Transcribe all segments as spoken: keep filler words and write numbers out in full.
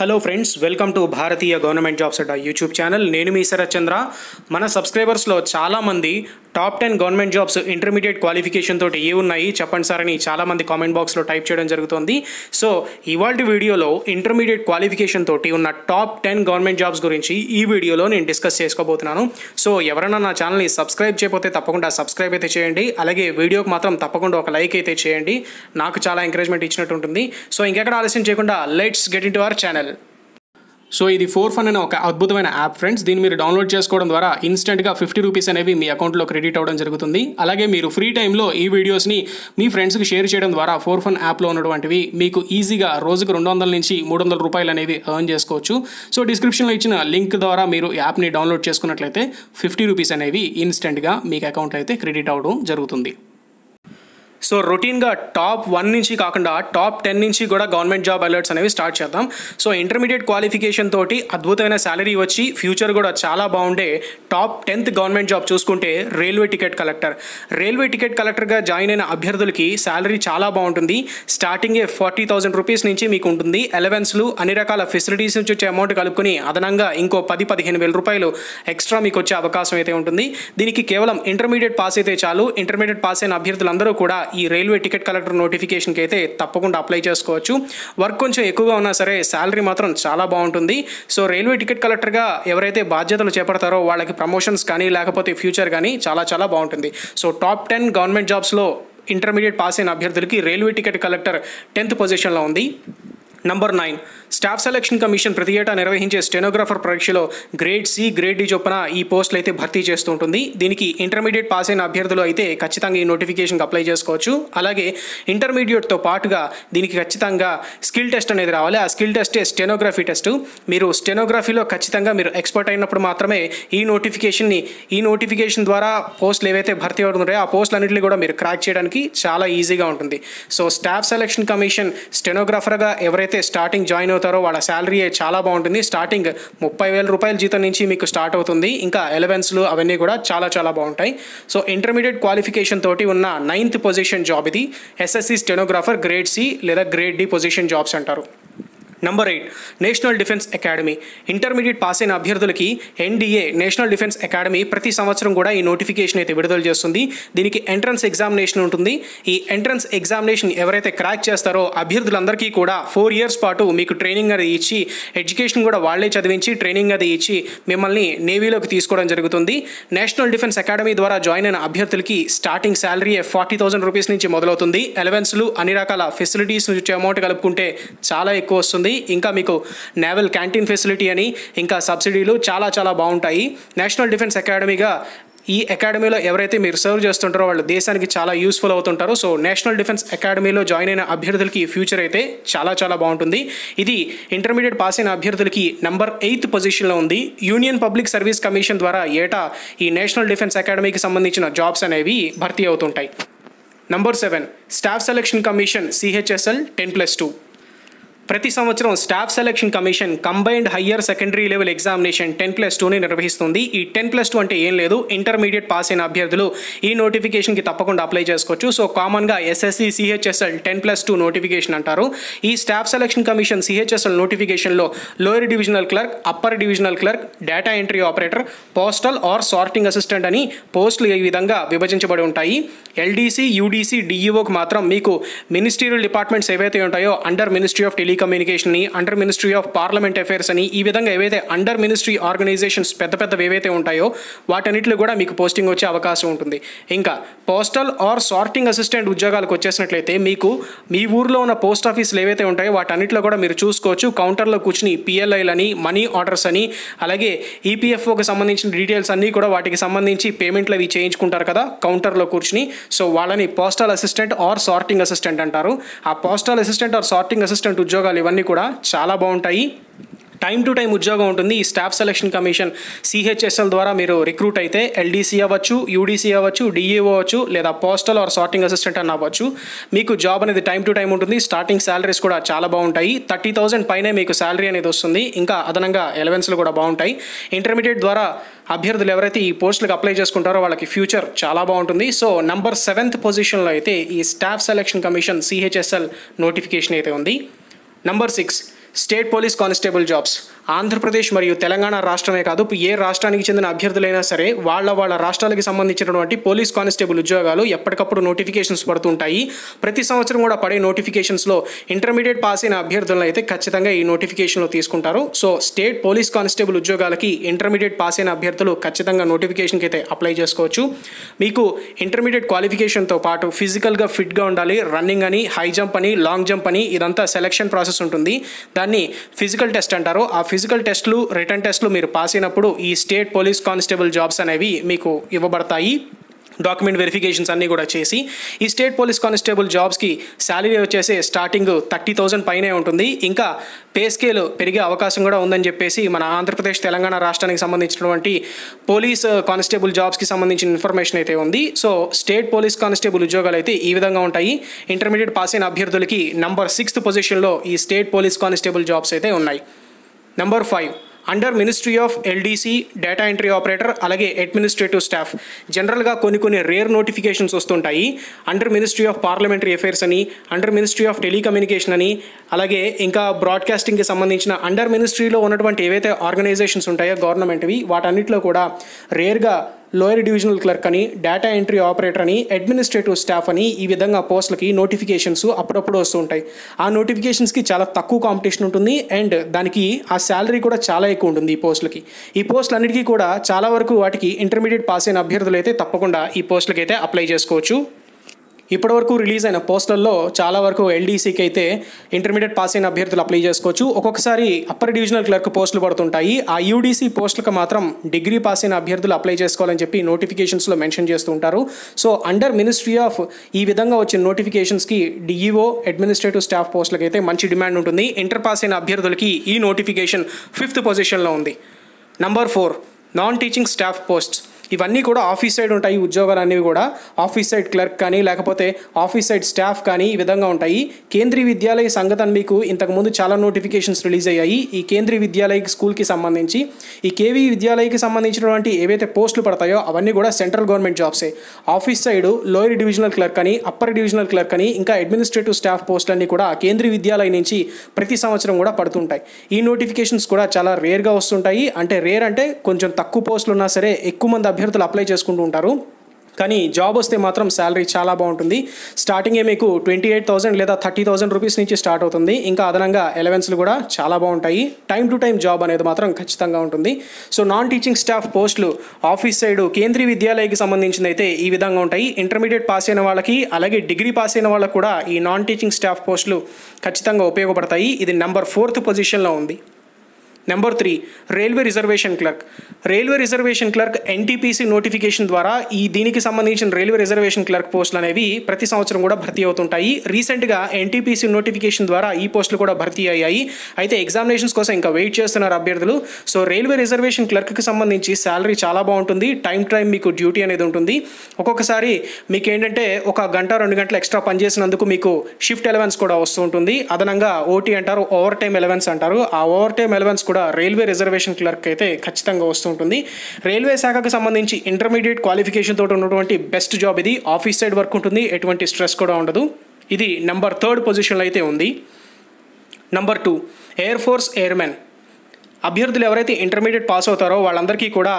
Hello friends, welcome to Bharatiya government jobs at YouTube channel. నేను మీ శరత్చంద్ర. మన సబ్స్క్రైబర్స్లో చాలామంది top ten government jobs intermediate qualification తోటి ఏ ఉన్నాయి చెప్పండి సార్ అని చాలామంది కామెంట్ బాక్స్లో టైప్ చేయడం జరుగుతుంది. సో ఇవాళ వీడియోలో ఇంటర్మీడియట్ క్వాలిఫికేషన్ తోటి ఉన్న టాప్ టెన్ గవర్నమెంట్ జాబ్స్ గురించి ఈ వీడియోలో నేను డిస్కస్ చేసుకోబోతున్నాను. సో ఎవరైనా నా ఛానల్ని సబ్స్క్రైబ్ చేయకపోతే తప్పకుండా సబ్స్క్రైబ్ అయితే చేయండి, అలాగే వీడియోకి మాత్రం తప్పకుండా ఒక లైక్ అయితే చేయండి, నాకు చాలా ఎంకరేజ్మెంట్ ఇచ్చినట్టు ఉంటుంది. సో ఇంకెక్కడ ఆలస్యం చేయకుండా let's get into our channel. So ఇది ఫోర్ ఫన్ అనే ఒక అద్భుతమైన యాప్ ఫ్రెండ్స్. దీన్ని మీరు డౌన్లోడ్ చేసుకోవడం ద్వారా ఇన్స్టెంట్గా ఫిఫ్టీ రూపీస్ అనేవి మీ అకౌంట్లో క్రెడిట్ అవ్వడం జరుగుతుంది. అలాగే మీరు ఫ్రీ టైంలో ఈ వీడియోస్ని మీ ఫ్రెండ్స్కి షేర్ చేయడం ద్వారా ఫోర్ ఫన్ యాప్లో ఉన్నటువంటివి మీకు ఈజీగా రోజుకు రెండు వందల నుంచి మూడు వందల రూపాయలు అనేవి ఎర్న్ చేసుకోవచ్చు. సో డిస్క్రిప్షన్లో ఇచ్చిన లింక్ ద్వారా మీరు యాప్ని డౌన్లోడ్ చేసుకున్నట్లయితే ఫిఫ్టీ రూపీస్ అనేవి ఇన్స్టెంట్గా మీకు అకౌంట్లో అయితే క్రెడిట్ అవ్వడం జరుగుతుంది. సో రొటీన్గా టాప్ వన్ నుంచి కాకుండా టాప్ టెన్ నుంచి కూడా గవర్నమెంట్ జాబ్ అలర్ట్స్ అనేవి స్టార్ట్ చేద్దాం. సో ఇంటర్మీడియట్ క్వాలిఫికేషన్ తోటి అద్భుతమైన శాలరీ వచ్చి ఫ్యూచర్ కూడా చాలా బాగుండే టాప్ టెన్త్ గవర్నమెంట్ జాబ్ చూసుకుంటే railway ticket collector. Railway ticket కలెక్టర్గా జాయిన్ అయిన అభ్యర్థులకి శాలరీ చాలా బాగుంటుంది. స్టార్టింగే ఫార్టీ థౌసండ్ రూపీస్ నుంచి మీకు ఉంటుంది. అలవెన్స్లు, అన్ని రకాల ఫెసిలిటీస్ నుంచి వచ్చే అమౌంట్ కలుపుకుని అదనంగా ఇంకో పది పదిహేను వేల రూపాయలు ఎక్స్ట్రా మీకు వచ్చే అవకాశం అయితే ఉంటుంది. దీనికి కేవలం ఇంటర్మీడియట్ పాస్ అయితే చాలు. ఇంటర్మీడియట్ పాస్ అయిన అభ్యర్థులందరూ కూడా ఈ రైల్వే టికెట్ కలెక్టర్ నోటిఫికేషన్కి అయితే తప్పకుండా అప్లై చేసుకోవచ్చు. వర్క్ కొంచెం ఎక్కువగా ఉన్నా సరే శాలరీ మాత్రం చాలా బాగుంటుంది. సో రైల్వే టికెట్ కలెక్టర్గా ఎవరైతే బాధ్యతలు చేపడతారో వాళ్ళకి ప్రమోషన్స్ కానీ లేకపోతే ఫ్యూచర్ కానీ చాలా చాలా బాగుంటుంది. సో టాప్ టెన్ గవర్నమెంట్ జాబ్స్లో ఇంటర్మీడియట్ పాస్ అయిన అభ్యర్థులకి రైల్వే టికెట్ కలెక్టర్ టెన్త్ పొజిషన్లో ఉంది. Number nine, staff selection commission ప్రతి ఏటా నిర్వహించే స్టెనోగ్రాఫర్ పరీక్షలో గ్రేడ్ సి, గ్రేడ్ డి చొప్పున ఈ పోస్టులు అయితే భర్తీ చేస్తూ ఉంటుంది. దీనికి ఇంటర్మీడియట్ పాస్ అయిన అభ్యర్థులు అయితే ఖచ్చితంగా ఈ నోటిఫికేషన్కి అప్లై చేసుకోవచ్చు. అలాగే ఇంటర్మీడియట్తో పాటుగా దీనికి ఖచ్చితంగా స్కిల్ టెస్ట్ అనేది రావాలి. ఆ స్కిల్ టెస్టే స్టెనోగ్రఫీ టెస్ట్. మీరు స్టెనోగ్రఫీలో ఖచ్చితంగా మీరు ఎక్స్పర్ట్ అయినప్పుడు మాత్రమే ఈ నోటిఫికేషన్ని ఈ నోటిఫికేషన్ ద్వారా పోస్టులు ఏవైతే భర్తీ అవుతున్నాయో ఆ పోస్టులన్నింటినీ కూడా మీరు క్రాక్ చేయడానికి చాలా ఈజీగా ఉంటుంది. సో స్టాఫ్ సెలక్షన్ కమిషన్ స్టెనోగ్రాఫర్గా ఎవరైతే స్టార్టింగ్ జాయిన్ అవుతారో వాళ్ళ శాలరీ చాలా బాగుంటుంది. స్టార్టింగ్ ముప్పై వేల రూపాయల జీతం నుంచి మీకు స్టార్ట్ అవుతుంది. ఇంకా అలవెన్స్లు అవన్నీ కూడా చాలా చాలా బాగుంటాయి. సో ఇంటర్మీడియట్ క్వాలిఫికేషన్ తోటి ఉన్న నైన్త్ పొజిషన్ జాబ్ ఇది. ఎస్ఎస్సి స్టెనోగ్రాఫర్ గ్రేడ్ సి లేదా గ్రేడ్ డి పొజిషన్ జాబ్స్ అంటారు. Number eight, national defence academy. Intermediate pass అయిన అభ్యర్థులకి ఎన్డీఏ నేషనల్ డిఫెన్స్ అకాడమీ ప్రతి సంవత్సరం కూడా ఈ నోటిఫికేషన్ అయితే విడుదల చేస్తుంది. దీనికి ఎంట్రన్స్ ఎగ్జామినేషన్ ఉంటుంది. ఈ ఎంట్రన్స్ ఎగ్జామినేషన్ ఎవరైతే క్రాక్ చేస్తారో అభ్యర్థులందరికీ కూడా ఫోర్ ఇయర్స్ పాటు మీకు ట్రైనింగ్ అది ఇచ్చి, ఎడ్యుకేషన్ కూడా వాళ్ళే చదివించి ట్రైనింగ్ అది ఇచ్చి మిమ్మల్ని నేవీలోకి తీసుకోవడం జరుగుతుంది. నేషనల్ డిఫెన్స్ అకాడమీ ద్వారా జాయిన్ అయిన అభ్యర్థులకి starting salary forty thousand rupees నుంచి మొదలవుతుంది. అలవెన్స్లు, అన్ని రకాల ఫెసిలిటీస్ నుంచి అమౌంట్ కలుపుకుంటే చాలా ఎక్కువ వస్తుంది. ఇంకా మీకు నేవల్ క్యాంటీన్ ఫెసిలిటీ అని ఇంకా సబ్సిడీలు చాలా చాలా బాగుంటాయి. నేషనల్ డిఫెన్స్ అకాడమీగా ఈ అకాడమీలో ఎవరైతే మీరు సర్వ్ చేస్తుంటారో వాళ్ళు దేశానికి చాలా యూస్ఫుల్ అవుతుంటారు. సో నేషనల్ డిఫెన్స్ అకాడమీలో జాయిన్ అయిన అభ్యర్థులకి ఫ్యూచర్ అయితే చాలా చాలా బాగుంటుంది. ఇది ఇంటర్మీడియట్ పాస్ అయిన అభ్యర్థులకి నెంబర్ ఎయిత్ పొజిషన్లో ఉంది. యూనియన్ పబ్లిక్ సర్వీస్ కమిషన్ ద్వారా ఏటా ఈ నేషనల్ డిఫెన్స్ అకాడమీకి సంబంధించిన జాబ్స్ అనేవి భర్తీ అవుతుంటాయి. Number seven, staff selection commission CHSL ten plus two. ప్రతి సంవత్సరం staff selection commission combined higher secondary level examination ten plus టూని నిర్వహిస్తుంది. ఈ టెన్ ప్లస్ టూ అంటే ఏం లేదు, ఇంటర్మీడియట్ పాస్ అయిన అభ్యర్థులు ఈ నోటిఫికేషన్కి తప్పకుండా అప్లై చేసుకోవచ్చు. సో కామన్గా SSC CHSL ten plus two notification అంటారు. ఈ స్టాఫ్ సెలక్షన్ కమిషన్ సిహెచ్ఎస్ఎల్ నోటిఫికేషన్లో lower divisional clerk, upper divisional clerk, data entry operator, postal or sorting assistant అని పోస్టులు ఈ విధంగా విభజించబడి ఉంటాయి. ఎల్డీసీ, యూడీసీ, డిఈఓకి మాత్రం మీకు మినిస్ట్రియల్ డిపార్ట్మెంట్స్ ఏవైతే ఉంటాయో under ministry of telecommunication అని, under ministry of parliament affairs అని, ఈ విధంగా ఏవైతే అండర్ మినిస్ట్రీ ఆర్గనైజేషన్స్ పెద్ద పెద్దవి ఏవైతే ఉంటాయో వాటన్నిటిలో కూడా మీకు పోస్టింగ్ వచ్చే అవకాశం ఉంటుంది. ఇంకా పోస్టల్ ఆర్ సార్టింగ్ అసిస్టెంట్ ఉద్యోగాలకు వచ్చేసినట్లయితే మీకు మీ ఊర్లో ఉన్న పోస్ట్ ఆఫీసులు ఏవైతే ఉంటాయో వాటన్నిటిలో కూడా మీరు చూసుకోవచ్చు. కౌంటర్లో కూర్చుని పిఎల్ఐలు అని, మనీ ఆర్డర్స్ అని, అలాగే ఈపీఎఫ్ఓకి సంబంధించిన డీటెయిల్స్ అన్నీ కూడా వాటికి సంబంధించి పేమెంట్లు అవి చేయించుకుంటారు కదా కౌంటర్లో కూర్చుని. సో వాళ్ళని postal assistant or sorting assistant అంటారు. ఆ postal assistant or sorting assistant ఉద్యోగ ఉద్యోగాలు ఇవన్నీ కూడా చాలా బాగుంటాయి. టైం టు టైం ఉద్యోగం ఉంటుంది. ఈ స్టాఫ్ సెలక్షన్ కమిషన్ సిహెచ్ఎస్ఎల్ ద్వారా మీరు రిక్రూట్ అయితే ఎల్డీసీ అవ్వచ్చు, యూడీసీ అవ్వచ్చు, డిఈఓ అవ్వచ్చు, లేదా పోస్టల్ ఆర్ సార్టింగ్ అసిస్టెంట్ అని అవ్వచ్చు. మీకు జాబ్ అనేది టైం టు టైం ఉంటుంది. స్టార్టింగ్ శాలరీస్ కూడా చాలా బాగుంటాయి. థర్టీ థౌసండ్ పైనే మీకు శాలరీ అనేది వస్తుంది. ఇంకా అదనంగా అలవెన్స్లు కూడా బాగుంటాయి. ఇంటర్మీడియట్ ద్వారా అభ్యర్థులు ఎవరైతే ఈ పోస్టులకు అప్లై చేసుకుంటారో వాళ్ళకి ఫ్యూచర్ చాలా బాగుంటుంది. సో నంబర్ సెవెంత్ పొజిషన్లో అయితే ఈ staff selection commission CHSL notification అయితే ఉంది. Number six, state police constable jobs Andhra Pradesh మరియు తెలంగాణ రాష్ట్రమే కాదు ఏ రాష్ట్రానికి చెందిన అభ్యర్థులైనా సరే వాళ్ళ వాళ్ళ రాష్ట్రాలకు సంబంధించినటువంటి పోలీస్ కానిస్టేబుల్ ఉద్యోగాలు ఎప్పటికప్పుడు నోటిఫికేషన్స్ పడుతుంటాయి. ప్రతి సంవత్సరం కూడా పడే నోటిఫికేషన్స్లో ఇంటర్మీడియట్ పాస్ అయిన అభ్యర్థులను అయితే ఖచ్చితంగా ఈ నోటిఫికేషన్లో తీసుకుంటారు. సో స్టేట్ పోలీస్ కానిస్టేబుల్ ఉద్యోగాలకి ఇంటర్మీడియట్ పాస్ అయిన అభ్యర్థులు ఖచ్చితంగా నోటిఫికేషన్కి అయితే అప్లై చేసుకోవచ్చు. మీకు ఇంటర్మీడియట్ క్వాలిఫికేషన్తో పాటు ఫిజికల్గా ఫిట్గా ఉండాలి. రన్నింగ్ అని హై జంప్ అని లాంగ్ జంప్ అని ఇదంతా సెలక్షన్ ప్రాసెస్ ఉంటుంది. దాన్ని ఫిజికల్ టెస్ట్ అంటారు. ఆ ఫిజికల్ టెస్టులు రిటర్న్ టెస్టులు మీరు పాస్ అయినప్పుడు ఈ స్టేట్ పోలీస్ కానిస్టేబుల్ జాబ్స్ అనేవి మీకు ఇవ్వబడతాయి. డాక్యుమెంట్ వెరిఫికేషన్స్ అన్నీ కూడా చేసి ఈ స్టేట్ పోలీస్ కానిస్టేబుల్ జాబ్స్కి శాలరీ వచ్చేసి స్టార్టింగ్ థర్టీ థౌజండ్ పైనే ఉంటుంది. ఇంకా పే స్కేల్ పెరిగే అవకాశం కూడా ఉందని చెప్పేసి మన ఆంధ్రప్రదేశ్ తెలంగాణ రాష్ట్రానికి సంబంధించినటువంటి పోలీస్ కానిస్టేబుల్ జాబ్స్కి సంబంధించిన ఇన్ఫర్మేషన్ అయితే ఉంది. సో స్టేట్ పోలీస్ కానిస్టేబుల్ ఉద్యోగాలు అయితే ఈ విధంగా ఉంటాయి. ఇంటర్మీడియట్ పాస్ అయిన అభ్యర్థులకి నంబర్ సిక్స్త్ పొజిషన్లో ఈ స్టేట్ పోలీస్ కానిస్టేబుల్ జాబ్స్ అయితే ఉన్నాయి. Number five under ministry of LDC data entry operator అలాగే అడ్మినిస్ట్రేటివ్ స్టాఫ్. జనరల్గా కొన్ని కొన్ని రేర్ నోటిఫికేషన్స్ వస్తుంటాయి. Under ministry of parliamentary affairs అని అండర్ మినిస్ట్రీ ఆఫ్ టెలికమ్యూనికేషన్ అని అలాగే ఇంకా బ్రాడ్కాస్టింగ్కి సంబంధించిన అండర్ మినిస్ట్రీలో ఉన్నటువంటి ఏవైతే ఆర్గనైజేషన్స్ ఉంటాయో గవర్నమెంట్వి వాటన్నిటిలో కూడా రేర్గా లోయర్ డివిజనల్ క్లర్క్ అని డేటా ఎంట్రీ ఆపరేటర్ అని అడ్మినిస్ట్రేటివ్ స్టాఫ్ అని ఈ విధంగా పోస్టులకి నోటిఫికేషన్స్ అప్పుడప్పుడు వస్తూ ఉంటాయి. ఆ నోటిఫికేషన్స్కి చాలా తక్కువ కాంపిటీషన్ ఉంటుంది అండ్ దానికి ఆ శాలరీ కూడా చాలా ఎక్కువ ఉంటుంది. ఈ పోస్టులకి ఈ పోస్టులన్నిటికీ కూడా చాలా వరకు వాటికి ఇంటర్మీడియట్ పాస్ అయిన అభ్యర్థులు అయితే తప్పకుండా ఈ పోస్టులకి అయితే అప్లై చేసుకోవచ్చు. ఇప్పటివరకు రిలీజ్ అయిన పోస్టులలో చాలా వరకు ఎల్డీసీకి అయితే ఇంటర్మీడియట్ పాస్ అయిన అభ్యర్థులు అప్లై చేసుకోవచ్చు. ఒక్కొక్కసారి అప్పర్ డివిజనల్ క్లర్క్ పోస్టులు పడుతుంటాయి. ఆ యూడీసీ పోస్టులకు మాత్రం డిగ్రీ పాస్ అయిన అభ్యర్థులు అప్లై చేసుకోవాలని చెప్పి నోటిఫికేషన్స్లో మెన్షన్ చేస్తూ ఉంటారు. సో అండర్ మినిస్ట్రీ ఆఫ్ ఈ విధంగా వచ్చిన నోటిఫికేషన్స్కి డిఈఓ అడ్మినిస్ట్రేటివ్ స్టాఫ్ పోస్టులకు అయితే మంచి డిమాండ్ ఉంటుంది. ఇంటర్ పాస్ అయిన అభ్యర్థులకి ఈ నోటిఫికేషన్ ఫిఫ్త్ పొజిషన్లో ఉంది. Number four non teaching staff posts. ఇవన్నీ కూడా ఆఫీస్ సైడ్ ఉంటాయి. ఉద్యోగాలు అనేవి కూడా ఆఫీస్ సైడ్ క్లర్క్ కానీ లేకపోతే ఆఫీస్ సైడ్ స్టాఫ్ కానీ ఈ విధంగా ఉంటాయి. కేంద్రీయ విద్యాలయ సంఘటన మీకు ఇంతకుముందు చాలా నోటిఫికేషన్స్ రిలీజ్ అయ్యాయి. ఈ కేంద్రీయ విద్యాలయ స్కూల్కి సంబంధించి ఈ కేవీ విద్యాలయకి సంబంధించినటువంటి ఏవైతే పోస్టులు పడతాయో అవన్నీ కూడా సెంట్రల్ గవర్నమెంట్ జాబ్సే. Office side lower divisional clerk అని అప్పర్ డివిజనల్ క్లర్క్ అని ఇంకా అడ్మినిస్ట్రేటివ్ స్టాఫ్ పోస్టులన్నీ కూడా కేంద్రీయ విద్యాలయం నుంచి ప్రతి సంవత్సరం కూడా పడుతుంటాయి. ఈ నోటిఫికేషన్స్ కూడా చాలా రేర్గా వస్తుంటాయి. అంటే రేర్ అంటే కొంచెం తక్కువ పోస్టులు ఉన్నా సరే ఎక్కువ మంది అభ్యర్థులు అప్లై చేసుకుంటూ ఉంటారు. కానీ జాబ్ వస్తే మాత్రం శాలరీ చాలా బాగుంటుంది. స్టార్టింగే మీకు ట్వంటీ ఎయిట్ థౌసండ్ లేదా థర్టీ థౌసండ్ రూపీస్ నుంచి స్టార్ట్ అవుతుంది. ఇంకా అదనంగా అలవెన్స్లు కూడా చాలా బాగుంటాయి. టైం టు టైం జాబ్ అనేది మాత్రం ఖచ్చితంగా ఉంటుంది. సో నాన్ టీచింగ్ స్టాఫ్ పోస్టులు ఆఫీస్ సైడ్ కేంద్రీయ విద్యాలయకి సంబంధించింది అయితే ఈ విధంగా ఉంటాయి. ఇంటర్మీడియట్ పాస్ అయిన వాళ్ళకి అలాగే డిగ్రీ పాస్ అయిన వాళ్ళకి కూడా ఈ నాన్ టీచింగ్ స్టాఫ్ పోస్టులు ఖచ్చితంగా ఉపయోగపడతాయి. ఇది నెంబర్ ఫోర్త్ పొజిషన్లో ఉంది. Number three railway reservation clerk. Railway reservation clerk NTPC notification ద్వారా ఈ దీనికి సంబంధించిన రైల్వే రిజర్వేషన్ క్లర్క్ పోస్టులు అనేవి ప్రతి సంవత్సరం కూడా భర్తీ అవుతుంటాయి. రీసెంట్గా ఎన్టీపీసీ నోటిఫికేషన్ ద్వారా ఈ పోస్టులు కూడా భర్తీ అయ్యాయి. అయితే ఎగ్జామినేషన్స్ కోసం ఇంకా వెయిట్ చేస్తున్నారు అభ్యర్థులు. సో రైల్వే రిజర్వేషన్ క్లర్క్కి సంబంధించి శాలరీ చాలా బాగుంటుంది. టైం టైం మీకు డ్యూటీ అనేది ఉంటుంది. ఒక్కొక్కసారి మీకు ఏంటంటే ఒక గంట రెండు గంటలు ఎక్స్ట్రా పనిచేసినందుకు మీకు షిఫ్ట్ అలవెన్స్ కూడా వస్తూ ఉంటుంది. అదనంగా ఓటీ అంటారు, ఓవర్ టైం అలవెన్స్ అంటారు. ఆ ఓవర్ టైం అలవెన్స్ కూడా రైల్వే రిజర్వేషన్ క్లర్క్ అయితే ఖచ్చితంగా వస్తుంటుంది. రైల్వే శాఖకు సంబంధించి ఇంటర్మీడియట్ క్వాలిఫికేషన్ తోటి ఉన్నటువంటి బెస్ట్ జాబ్ ఇది. ఆఫీస్ సైడ్ వర్క్ ఉంటుంది, ఎటువంటి స్ట్రెస్ కూడా ఉండదు. ఇది నెంబర్ థర్డ్ పొజిషన్లో అయితే ఉంది. Number two air force airmen. అభ్యర్థులు ఎవరైతే ఇంటర్మీడియట్ పాస్ అవుతారో వాళ్ళందరికీ కూడా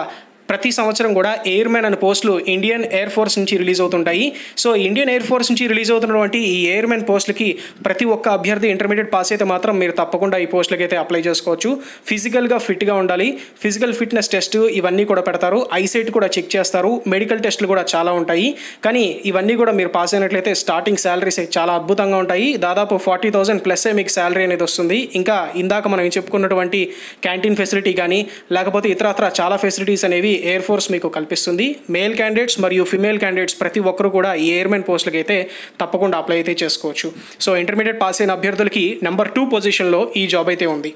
ప్రతి సంవత్సరం కూడా ఎయిర్మెన్ అనే పోస్టులు ఇండియన్ ఎయిర్ ఫోర్స్ నుంచి రిలీజ్ అవుతుంటాయి. సో ఇండియన్ ఎయిర్ ఫోర్స్ నుంచి రిలీజ్ అవుతున్నటువంటి ఈ ఎయిర్మెన్ పోస్టులకి ప్రతి ఒక్క అభ్యర్థి ఇంటర్మీడియట్ పాస్ అయితే మాత్రం మీరు తప్పకుండా ఈ పోస్టులకి అయితే అప్లై చేసుకోవచ్చు. ఫిజికల్గా ఫిట్గా ఉండాలి. ఫిజికల్ ఫిట్నెస్ టెస్ట్ ఇవన్నీ కూడా పెడతారు. ఐసైట్ కూడా చెక్ చేస్తారు. మెడికల్ టెస్టులు కూడా చాలా ఉంటాయి. కానీ ఇవన్నీ కూడా మీరు పాస్ అయినట్లయితే స్టార్టింగ్ శాలరీస్ చాలా అద్భుతంగా ఉంటాయి. దాదాపు ఫార్టీ థౌసండ్ ప్లస్ మీకు శాలరీ అనేది వస్తుంది. ఇంకా ఇందాక మనం చెప్పుకున్నటువంటి క్యాంటీన్ ఫెసిలిటీ కానీ లేకపోతే ఇతరత్ర చాలా ఫెసిలిటీస్ అనేవి ఎయిర్ ఫోర్స్ మీకు కల్పిస్తుంది. మేల్ క్యాండిడేట్స్ మరియు ఫిమేల్ క్యాండిడేట్స్ ప్రతి ఒక్కరు కూడా ఈ ఎయిర్మెన్ పోస్టులకి అయితే తప్పకుండా అప్లై అయితే చేసుకోవచ్చు. సో ఇంటర్మీడియట్ పాస్ అయిన అభ్యర్థులకి నెంబర్ టూ పొజిషన్లో ఈ జాబ్ అయితే ఉంది.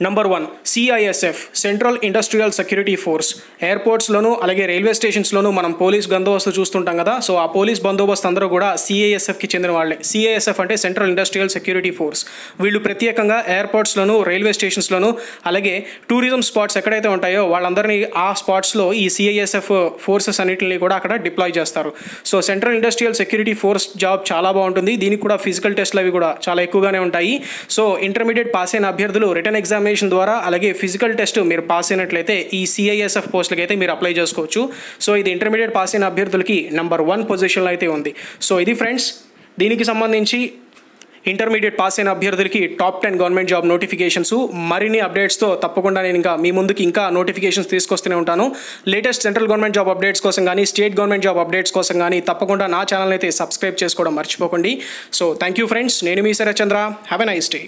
Number one C I S F central industrial security force airports లోను అలాగే రైల్వే స్టేషన్స్ లోను మనం పోలీస్ బందోబస్తు చూస్తుంటాం కదా సో ఆ పోలీస్ బందోబస్తు అందరూ కూడా సి ఐ ఎస్ ఎఫ్ కి చెందిన వాళ్ళే సి ఐ ఎస్ ఎఫ్ అంటే సెంట్రల్ ఇండస్ట్రియల్ సెక్యూరిటీ ఫోర్స్ వీళ్ళు ప్రతిఏకంగా ఎయిర్పోర్ట్స్ లోను రైల్వే స్టేషన్స్ లోను అలాగే టూరిజం స్పాట్స్ ఎక్కడైతే ఉంటాయో వాళ్ళందర్నీ ఆ స్పాట్స్ లో ఈ C I S F forces అన్నిటిని కూడా అక్కడ డిప్లాయ్ చేస్తారు so central industrial security force job చాలా బాగుంటుంది దీనికి కూడా ఫిజికల్ టెస్ట్లు అవి కూడా చాలా ఎక్కువగానే ఉంటాయి సో ఇంటర్మీడియట్ పాస్ అయిన అభ్యర్థులు రిటన్ ఎగ్జామినేషన్ ద్వారా అలాగే ఫిజికల్ టెస్ట్ మీరు పాస్ అయినట్లయితే ఈ సిఐఎస్ఎఫ్ పోస్టులకి అయితే మీరు అప్లై చేసుకోవచ్చు సో ఇది ఇంటర్మీడియట్ పాస్ అయిన అభ్యర్థులకి నంబర్ వన్ పొజిషన్లో అయితే ఉంది సో ఇది ఫ్రెండ్స్ దీనికి సంబంధించి ఇంటర్మీడియట్ పాస్ అయిన అభ్యర్థులకి top ten government job notifications మరిన్ని అప్డేట్స్తో తప్పకుండా నేను ఇంకా మీ ముందుకి ఇంకా నోటిఫికేషన్స్ తీసుకొస్తూనే ఉంటాను latest central government job updates కోసం కానీ స్టేట్ గవర్నమెంట్ జాబ్ అప్డేట్స్ కోసం కానీ తప్పకుండా నా ఛానల్ని అయితే సబ్స్క్రైబ్ చేసుకోవడం మర్చిపోకండి సో థ్యాంక్ యూ ఫ్రెండ్స్ నేను మీ Sarath Chandra have a nice day.